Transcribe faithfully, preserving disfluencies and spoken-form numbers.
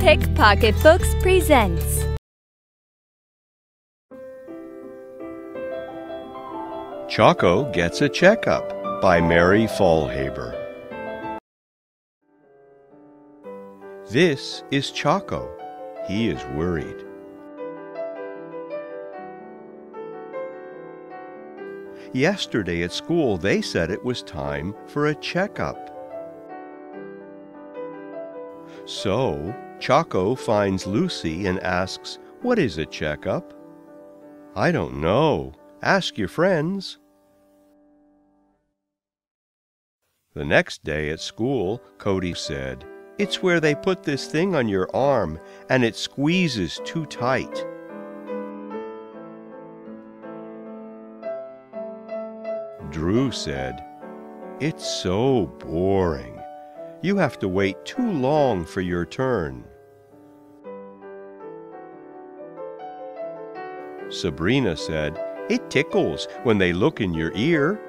Pickpocket Books presents Choco Gets a Checkup by Mary Fallhaber. This is Choco. He is worried. Yesterday at school, they said it was time for a checkup. So, Choco finds Lucy and asks, "What is a checkup?" "I don't know. Ask your friends." The next day at school, Cody said, "It's where they put this thing on your arm, and it squeezes too tight." Drew said, "It's so boring. You have to wait too long for your turn." Sabrina said, "It tickles when they look in your ear."